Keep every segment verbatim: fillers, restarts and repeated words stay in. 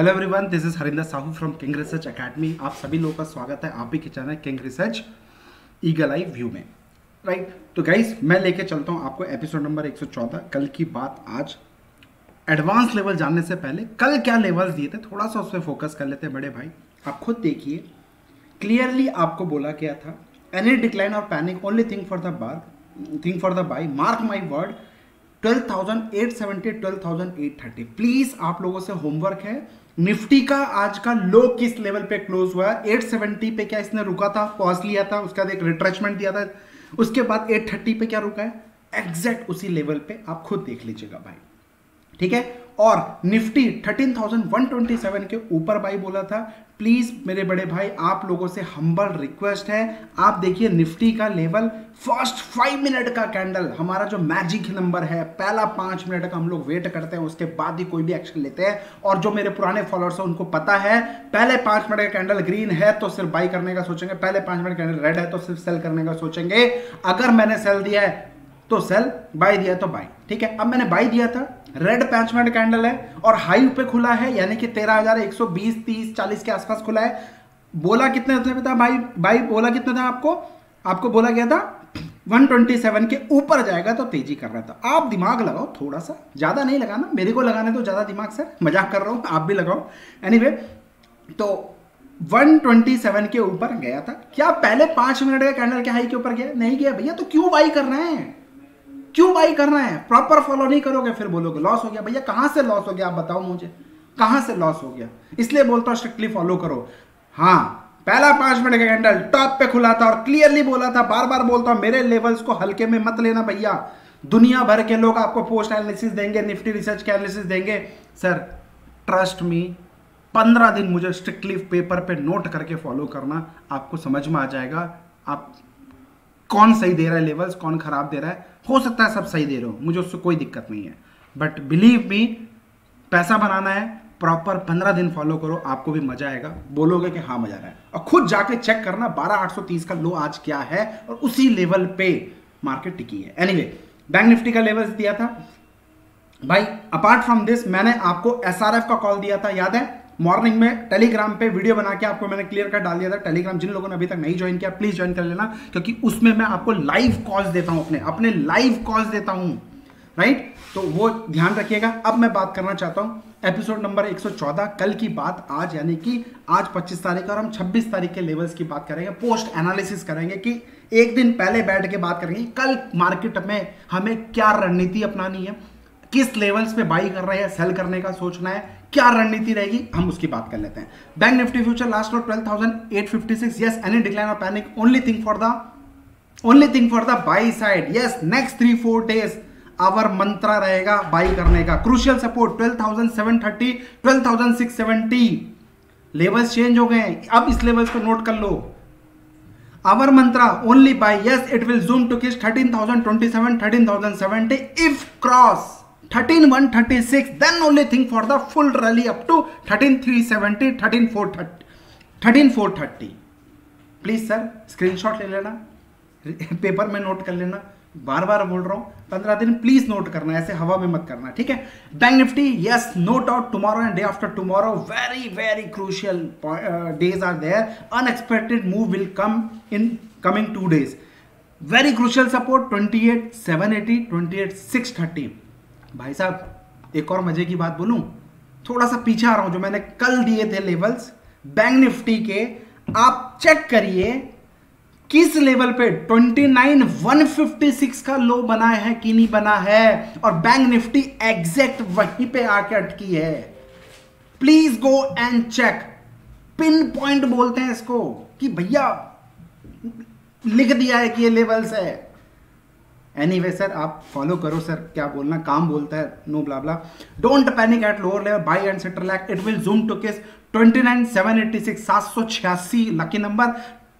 Hello everyone, this is Harinder Sahu from king research academy. आप सभी लोगों का स्वागत है आप ही के channel king research eagle eye view में। Right right? तो गाइस मैं लेके चलता हूं आपको एपिसोड नंबर एक सौ चौदह, कल की बात। आज एडवांस लेवल जानने से पहले कल क्या लेवल्स दिए थे थोड़ा सा उस पर फोकस कर लेते हैं बड़े भाई। आप खुद देखिए, क्लियरली आपको बोला गया था एनी डिक्लाइन और panic, only thing for the bar thing for the buy, mark my word. Twelve thousand eight seventy, twelve thousand eight thirty. Please आप लोगों से होमवर्क है। निफ्टी का आज का लो किस लेवल पे क्लोज हुआ है? एट सेवेंटी पे क्या इसने रुका था, पॉज लिया था, उसका एक रिट्रेचमेंट दिया था, उसके बाद एट थर्टी पे क्या रुका है, एग्जैक्ट उसी लेवल पे। आप खुद देख लीजिएगा भाई, ठीक है। और Nifty thirteen thousand one twenty seven के ऊपर भाई बोला था। प्लीज़ मेरे बड़े भाई आप लोगों से हम्बल रिक्वेस्ट है, आप देखिए निफ्टी का लेवल, फर्स्ट फाइव मिनट का कैंडल हमारा जो मैजिक नंबर है, पहला पाँच मिनट का हम लोग वेट करते हैं, उसके बाद ही कोई भी एक्शन लेते हैं। और जो मेरे पुराने फॉलोअर्स हैं उनको पता है, पहले पाँच मिनट का कैंडल ग्रीन है तो सिर्फ बाई करने का सोचेंगे, पहले पाँच मिनट कैंडल रेड है तो सिर्फ सेल करने का सोचेंगे। अगर मैंने सेल दिया है तो सेल, बाई दिया तो बाई, ठीक है। अब मैंने बाई दिया था, रेड पांच मिनट कैंडल है और हाई पे खुला है, यानी कि तेरह हज़ार एक सौ बीस तीस चालीस के आसपास खुला है। बोला कितने थे पता भाई, भाई बोला कितना था आपको, आपको बोला गया था एक सौ सत्ताईस के ऊपर जाएगा तो तेजी कर रहा था। आप दिमाग लगाओ थोड़ा सा, ज़्यादा नहीं लगाना, मेरे को लगाने तो ज़्यादा दिमाग से, मजाक कर रहा हूँ, आप भी लगाओ। एनीवे तो एक सौ सत्ताईस के ऊपर गया था। क्या पहले पाँच मिनट का कैंडल के हाई के ऊपर गया? नहीं गया भैया, तो क्यों बाई करना है, क्यों बाई करना है? प्रॉपर फॉलो नहीं करोगे फिर बोलोगे लॉस हो गया। भैया कहाँ से लॉस हो गया आप बताओ मुझे, कहाँ से लॉस हो गया? इसलिए बोलता हूँ स्ट्रिक्टली फॉलो करो। हाँ, पहला पांच मिनट का कैंडल टॉप पे खुला था और क्लियरली बोला था, बार बार बोलता हूँ मेरे लेवल्स को हल्के में मत लेना भैया। दुनिया भर के लोग आपको पोस्ट एनालिसिस देंगे, निफ्टी रिसर्च के एनालिसिस देंगे। सर ट्रस्ट मी, पंद्रह दिन मुझे स्ट्रिक्टली पेपर पे नोट करके फॉलो करना, आपको समझ में आ जाएगा आप कौन सही दे रहा है लेवल्स, कौन खराब दे रहा है। हो सकता है सब सही दे रहे हो, मुझे उससे कोई दिक्कत नहीं है, बट बिलीव मी, पैसा बनाना है प्रॉपर पंद्रह दिन फॉलो करो, आपको भी मजा आएगा, बोलोगे कि हाँ मजा आ रहा है। और खुद जाके चेक करना बारह हज़ार आठ सौ तीस का लो आज क्या है और उसी लेवल पे मार्केट टिकी है। एनीवे, बैंक निफ्टी का लेवल्स दिया था भाई। अपार्ट फ्रॉम दिस मैंने आपको एस आर एफ का कॉल दिया था, याद है? मॉर्निंग में टेलीग्राम पे वीडियो बना के आपको मैंने क्लियर कर डाल दिया था। टेलीग्राम जिन लोगों ने अभी तक नहीं ज्वाइन किया प्लीज ज्वाइन कर लेना, क्योंकि उसमें मैं आपको लाइव कॉल्स देता हूं, अपने अपने लाइव कॉल्स देता हूं, राइट। तो वो ध्यान रखिएगा। अब मैं बात करना चाहता हूं एपिसोड नंबर एक सौ चौदह, कल की बात। आज यानी कि आज पच्चीस तारीख और हम छब्बीस तारीख के लेवल्स की बात करेंगे, पोस्ट एनालिसिस करेंगे, कि एक दिन पहले बैठ के बात करेंगे कल मार्केट में हमें क्या रणनीति अपनानी है, किस लेवल्स पे बाई कर रहे हैं, सेल करने का सोचना है, क्या रणनीति रहेगी, हम उसकी बात कर लेते हैं। Bank Nifty future last low twelve thousand eight fifty six, yes any decline और panic, only thing for the only thing for the buy side, yes. Next three four days our mantra रहेगा बाई करने का। Crucial support twelve thousand seven thirty, twelve thousand six seventy, levels change हो गए हैं, अब इस levels को note कर लो। Our mantra only buy, yes it will zoom to kiss thirteen thousand twenty seven, thirteen thousand seventy, if cross thirteen one thirty six, then only thing for the full rally up to thirteen three seventy, thirteen four thirty, thirteen four thirty. Please sir screenshot ले लेना, paper में note कर लेना, बार बार बोल रहा हूँ, पंद्रह दिन प्लीज नोट करना, ऐसे हवा में मत करना, ठीक है। Bank Nifty, yes no doubt, tomorrow and day after tomorrow very very crucial days are there, unexpected move will come in coming two days. Very crucial support twenty eight seven eighty, twenty eight six thirty. भाई साहब एक और मजे की बात बोलूं, थोड़ा सा पीछे आ रहा हूं, जो मैंने कल दिए थे लेवल्स बैंक निफ्टी के, आप चेक करिए किस लेवल पे twenty nine one fifty six का लो बना है कि नहीं बना है, और बैंक निफ्टी एग्जैक्ट वहीं पे आके अटकी है। Please go and check, pin point बोलते हैं इसको, कि भैया लिख दिया है कि ये लेवल्स है। एनीवे anyway, सर आप फॉलो करो, सर क्या बोलना, काम बोलता है, no blah blah. Don't panic at lower level, buy and centre lack, it will zoom to kiss twenty nine seven eighty six, सात सौ छियासी lucky number,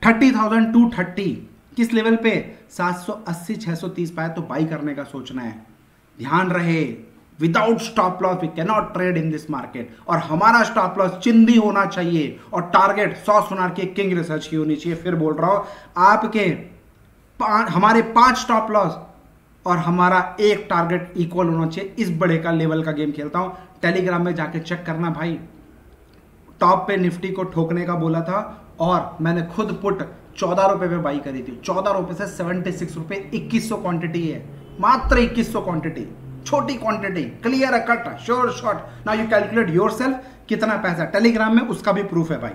thirty thousand two thirty, kiss level पे सात सौ अस्सी छह सौ तीस पाए तो बाई करने का सोचना है। ध्यान रहे without stop loss we cannot trade in this market, और हमारा स्टॉप लॉस चिंदी होना चाहिए और टारगेट सौ सुनार के किंग रिसर्च की होनी चाहिए। फिर बोल रहा हूँ आपके पा, हमारे पांच स्टॉप लॉस और हमारा एक टारगेट इक्वल होना चाहिए। इस बड़े का लेवल का गेम खेलता हूं, टेलीग्राम में जाके चेक करना भाई, टॉप पे निफ्टी को ठोकने का बोला था और मैंने खुद पुट चौदह रुपये पे बाई करी थी। चौदह रुपये से सेवेंटी सिक्स रुपये इक्कीस सौ क्वान्टिटी है, मात्र इक्कीस सौ क्वान्टिटी, छोटी क्वांटिटी, क्लियर है cut, sure shot. Now you calculate yourself कितना पैसा, टेलीग्राम में उसका भी प्रूफ है भाई,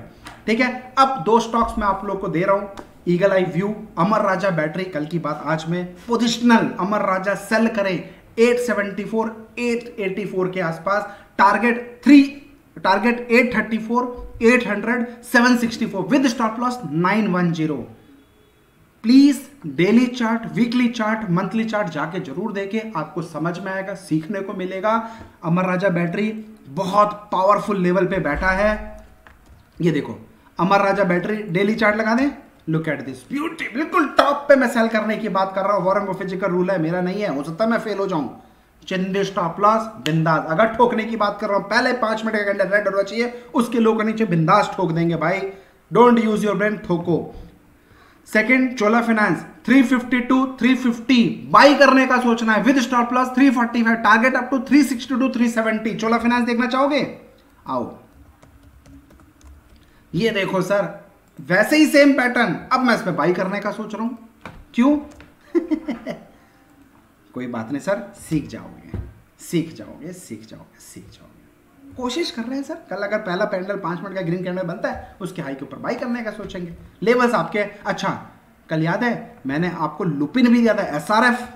ठीक है। अब दो स्टॉक्स मैं आप लोग को दे रहा हूं, eagle eye view, Amara Raja battery, कल की बात आज में, पोजिशनल अमर राजा सेल करें आठ सौ चौहत्तर, आठ सौ चौरासी के आसपास, टारगेट थ्री, टारगेट आठ सौ चौंतीस, आठ सौ, सात सौ चौंसठ विद स्टॉप लॉस नौ सौ दस। Please daily chart, weekly chart, monthly chart जाके जरूर देखें, आपको समझ में आएगा, सीखने को मिलेगा। अमर राजा बैटरी बहुत पावरफुल लेवल पे बैठा है, ये देखो Amara Raja battery daily chart लगा दें, लुक एट दिस ब्यूटी, बिल्कुल टॉप पे मैं सेल करने की बात कर रहा हूँ। वॉरेन बफेट जी का रूल है, मेरा नहीं है, हो सकता है मैं फेल हो जाऊँ। चिंदे स्टॉप लॉस बिंदास, अगर ठोकने की बात कर रहा हूँ पहले पांच मिनट का कैंडल रेड होना चाहिए, उसके लोग नीचे बिंदास ठोक देंगे भाई, डोंट यूज योर ब्रेन, ठोको। सेकेंड चोला फाइनेंस तीन सौ बावन, तीन सौ पचास बाई करने का सोचना है विद स्टॉप लॉस तीन सौ पैंतालीस, टारगेट अप टू तीन सौ बासठ, तीन सौ सत्तर। चोला फाइनेंस देखना चाहोगे, आओ ये देखो सर, वैसे ही सेम पैटर्न, अब मैं इसमें बाई करने का सोच रहा हूं, क्यों? कोई बात नहीं सर, सीख जाओगे सीख जाओगे सीख जाओगे सीख जाओगे, कोशिश कर रहे हैं सर। कल अगर पहला कैंडल पाँच मिनट का ग्रीन कैंडल बनता है, उसके हाई के ऊपर बाई करने का सोचेंगे, लेवल्स आपके। अच्छा कल याद है मैंने आपको लुपिन भी दिया था एस आर एफ,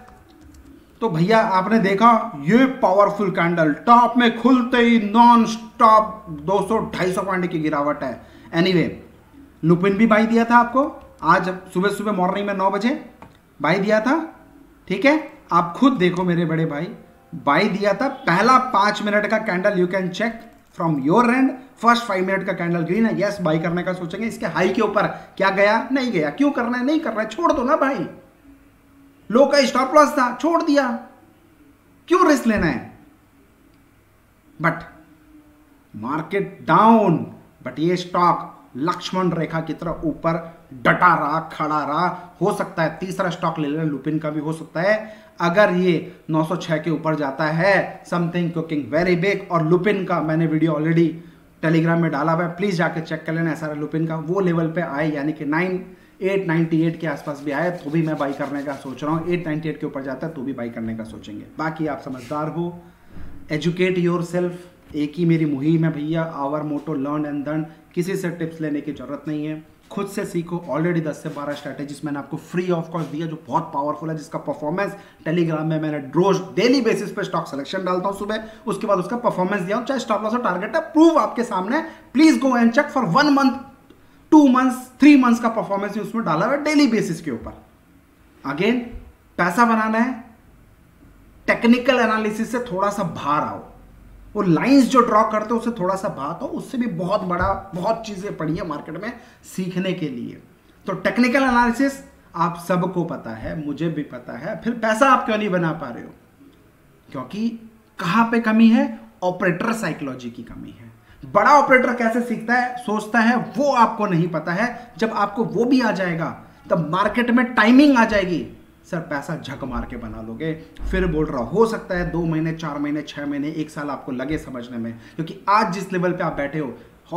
तो भैया आपने देखा ये पावरफुल कैंडल टॉप में खुलते ही नॉन स्टॉप दो सौ ढाई सौ पॉइंट की गिरावट है। एनीवे anyway, लुपिन भी बाई दिया था आपको, आज सुबह सुबह मॉर्निंग में नौ बजे बाई दिया था, ठीक है। आप खुद देखो मेरे बड़े भाई, बाई दिया था पहला पांच मिनट का candle, you can check from your end, first five minute का कैंडल ग्रीन है, यस बाई करने का सोचेंगे। इसके हाई के ऊपर क्या गया, नहीं गया, क्यों करना है, नहीं करना है, छोड़ दो ना भाई, लो का स्टॉप लॉस था, छोड़ दिया, क्यों रिस्क लेना है। बट मार्केट डाउन, बट ये स्टॉक लक्ष्मण रेखा की तरह ऊपर डटा रहा, खड़ा रहा। हो सकता है तीसरा स्टॉक ले लेना, लुपिन का भी हो सकता है, अगर ये नौ सौ छह के ऊपर जाता है, समथिंग कुकिंग वेरी बिग। और लुपिन का मैंने वीडियो ऑलरेडी टेलीग्राम में डाला हुआ है, प्लीज जाके चेक कर लेना। सारा लुपिन का वो लेवल पे आए, यानी कि अट्ठानवे, आठ सौ अट्ठानवे के आसपास भी आए तो भी मैं बाई करने का सोच रहा हूँ, आठ सौ अट्ठानवे के ऊपर जाता है तो भी बाई करने का सोचेंगे। बाकी आप समझदार हो, एजुकेट योर सेल्फ, एक ही मेरी मुहिम है भैया, our motto learn and done, किसी से टिप्स लेने की जरूरत नहीं है, खुद से सीखो। ऑलरेडी दस से बारह स्ट्रैटेजीज मैंने आपको फ्री ऑफ कॉस्ट दिया जो बहुत पावरफुल है, जिसका परफॉर्मेंस टेलीग्राम में मैंने रोज डेली बेसिस पे स्टॉक सिलेक्शन डालता हूं सुबह, उसके बाद उसका परफॉर्मेंस दिया हूं, चाहे स्टॉप लॉस और टारगेट है, प्रूफ आपके सामने। Please go and check for one month, two months, three months का परफॉर्मेंस उसमें डाला हुआ है डेली बेसिस के ऊपर। अगेन, पैसा बनाना है, टेक्निकल एनालिसिस से थोड़ा सा बाहर आओ, वो लाइंस जो ड्रॉ करते हो उससे थोड़ा सा बात हो, उससे भी बहुत बड़ा बहुत चीज़ें पड़ी है मार्केट में सीखने के लिए। तो टेक्निकल एनालिसिस आप सबको पता है, मुझे भी पता है, फिर पैसा आप क्यों नहीं बना पा रहे हो? क्योंकि कहाँ पे कमी है, ऑपरेटर साइकोलॉजी की कमी है। बड़ा ऑपरेटर कैसे सीखता है, सोचता है, वो आपको नहीं पता है। जब आपको वो भी आ जाएगा तब मार्केट में टाइमिंग आ जाएगी, सर पैसा झक मार के बना लोगे। फिर बोल रहा हो सकता है दो महीने, चार महीने, छः महीने, एक साल आपको लगे समझने में, क्योंकि आज जिस लेवल पे आप बैठे हो,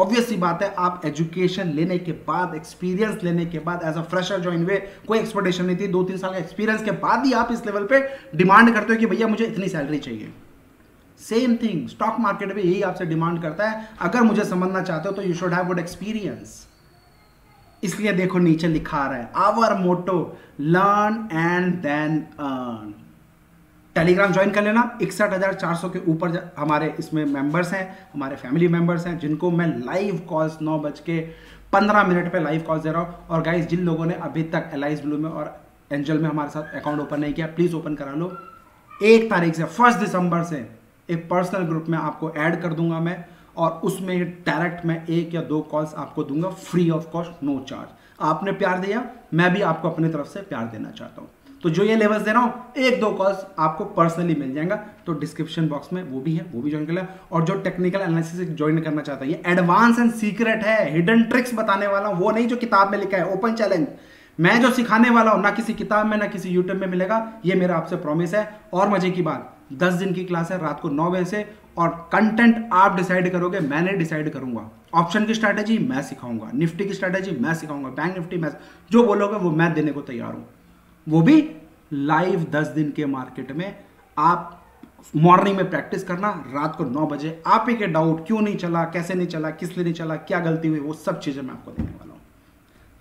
ऑब्वियस सी बात है, आप एजुकेशन लेने के बाद, एक्सपीरियंस लेने के बाद, एज अ फ्रेशर ज्वाइन हुए, कोई एक्सपेक्टेशन नहीं थी, दो तीन साल का एक्सपीरियंस के बाद ही आप इस लेवल पर डिमांड करते हो कि भैया मुझे इतनी सैलरी चाहिए। सेम थिंग स्टॉक मार्केट भी यही आपसे डिमांड करता है। अगर मुझे समझना चाहते हो तो you should have good experience. इसलिए देखो नीचे लिखा रहा है our motto learn and then earn. Telegram join कर लेना, इकसठ हजार चार सौ के ऊपर हमारे इसमें मेंबर्स हैं, हमारे फैमिली मेंबर्स हैं, जिनको मैं लाइव कॉल्स नौ बज के पंद्रह मिनट पे लाइव कॉल्स दे रहा हूँ। और गाइस, जिन लोगों ने अभी तक एलाइस ब्लू में और एंजल में हमारे साथ अकाउंट ओपन नहीं किया, प्लीज़ ओपन करा लो। एक तारीख से, फर्स्ट दिसंबर से एक पर्सनल ग्रुप में आपको ऐड कर दूंगा मैं, और उसमें डायरेक्ट मैं एक या दो कॉल्स आपको दूंगा free of cost, no charge. आपने प्यार दिया, मैं भी आपको अपनी तरफ से प्यार देना चाहता हूं, तो जो ये लेवल्स दे रहा हूं, एक दो कॉल्स आपको पर्सनली मिल जाएगा, तो डिस्क्रिप्शन बॉक्स में वो भी है, वो भी ज्वाइन कर लें। और जो टेक्निकल एनालिसिस ज्वाइन करना चाहता है, ये एडवांस एंड सीक्रेट है, हिडन ट्रिक्स बताने वाला हूं, वो नहीं जो किताब में लिखा है, ओपन चैलेंज। मैं जो सिखाने वाला हूं ना किसी किताब में, ना किसी यूट्यूब में मिलेगा, ये मेरा आपसे प्रॉमिस है। और मजे की बात, दस दिन की क्लास है रात को नौ बजे से, और कंटेंट आप डिसाइड करोगे, मैंने डिसाइड करूंगा। ऑप्शन की स्ट्रैटेजी मैं सिखाऊंगा, निफ्टी की स्ट्रैटेजी मैं सिखाऊंगा, बैंक निफ्टी मैं, जो बोलोगे वो मैं देने को तैयार हूँ, वो भी लाइव दस दिन के मार्केट में। आप मॉर्निंग में प्रैक्टिस करना, रात को नौ बजे आप ही के डाउट क्यों नहीं चला, कैसे नहीं चला, किस लिए नहीं चला, क्या गलती हुई, वो सब चीज़ें मैं आपको देने वाला हूँ।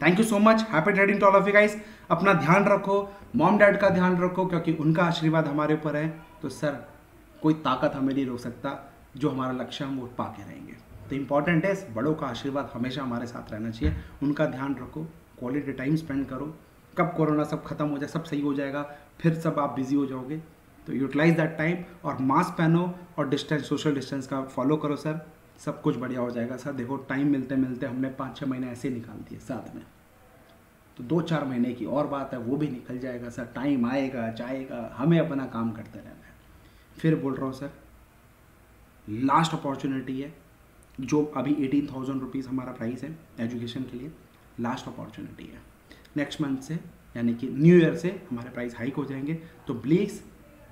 Thank you so much, happy trading to all of you guys. अपना ध्यान रखो, मॉम डैड का ध्यान रखो, क्योंकि उनका आशीर्वाद हमारे ऊपर है, तो सर कोई ताकत हमें नहीं रोक सकता, जो हमारा लक्ष्य हम वो पा के रहेंगे। तो इम्पॉर्टेंट है, बड़ों का आशीर्वाद हमेशा हमारे साथ रहना चाहिए, उनका ध्यान रखो, क्वालिटी टाइम स्पेंड करो। कब कोरोना सब खत्म हो जाए, सब सही हो जाएगा, फिर सब आप बिजी हो जाओगे, तो यूटिलाइज दैट टाइम, और मास्क पहनो और डिस्टेंस, सोशल डिस्टेंस का फॉलो करो सर, सब कुछ बढ़िया हो जाएगा सर। देखो टाइम मिलते मिलते हमने पाँच छः महीने ऐसे निकाल दिए साथ में, तो दो चार महीने की और बात है, वो भी निकल जाएगा सर, टाइम आएगा जाएगा, हमें अपना काम करते रहना है। फिर बोल रहा हूँ सर, लास्ट अपॉर्चुनिटी है, जो अभी एटीन थाउजेंड रुपीज़ हमारा प्राइस है एजुकेशन के लिए, लास्ट अपॉर्चुनिटी है। नेक्स्ट मंथ से यानी कि न्यू ईयर से हमारे प्राइस हाइक हो जाएंगे, तो please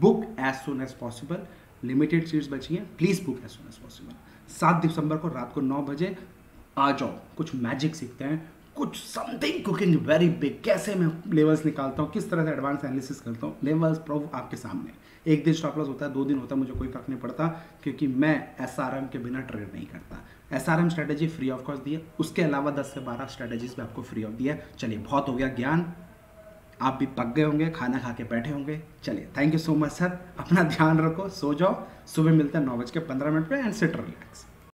book as soon as possible, limited seats बची हैं, please book as soon as possible. सात दिसंबर को रात को नौ बजे आ जाओ, कुछ मैजिक सीखते हैं, कुछ समथिंग कुकिंग वेरी बिग, कैसे मैं लेवल्स निकालता हूँ, किस तरह से एडवांस एनालिसिस करता हूँ, लेवल्स प्रूफ आपके सामने। एक दिन स्टॉप लॉस होता है, दो दिन होता है, मुझे कोई फर्क नहीं पड़ता, क्योंकि मैं एस आर एम के बिना ट्रेड नहीं करता। S R M strategy free of cost दी है, उसके अलावा दस से बारह स्ट्रैटेजीज भी आपको फ्री ऑफ दिया है। चलिए बहुत हो गया ज्ञान, आप भी पक गए होंगे, खाना खा के बैठे होंगे। चलिए thank you so much sir, अपना ध्यान रखो, सो जाओ, सुबह मिलते हैं नौ बज के पंद्रह मिनट पर, एंड सिट रिलैक्स।